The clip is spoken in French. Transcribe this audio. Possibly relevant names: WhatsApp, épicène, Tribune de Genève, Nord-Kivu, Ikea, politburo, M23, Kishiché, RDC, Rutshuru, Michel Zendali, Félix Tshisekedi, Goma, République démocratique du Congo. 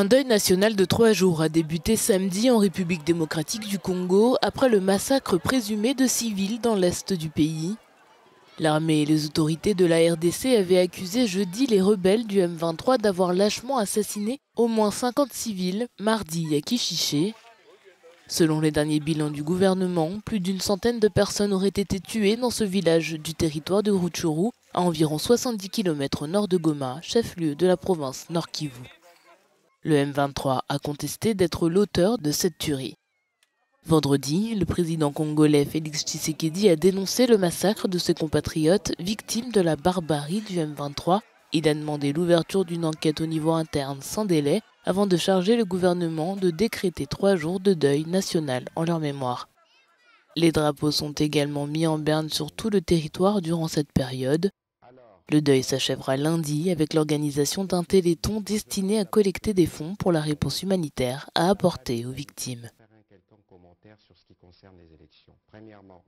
Un deuil national de 3 jours a débuté samedi en République démocratique du Congo après le massacre présumé de civils dans l'est du pays. L'armée et les autorités de la RDC avaient accusé jeudi les rebelles du M23 d'avoir lâchement assassiné au moins 50 civils mardi à Kishiché. Selon les derniers bilans du gouvernement, plus d'une centaine de personnes auraient été tuées dans ce village du territoire de Rutshuru, à environ 70 km au nord de Goma, chef-lieu de la province Nord-Kivu. Le M23 a contesté d'être l'auteur de cette tuerie. Vendredi, le président congolais Félix Tshisekedi a dénoncé le massacre de ses compatriotes victimes de la barbarie du M23. Il a demandé l'ouverture d'une enquête au niveau interne sans délai avant de charger le gouvernement de décréter 3 jours de deuil national en leur mémoire. Les drapeaux sont également mis en berne sur tout le territoire durant cette période. Le deuil s'achèvera lundi avec l'organisation d'un téléthon destiné à collecter des fonds pour la réponse humanitaire à apporter aux victimes. Sur ce qui concerne les élections. Premièrement,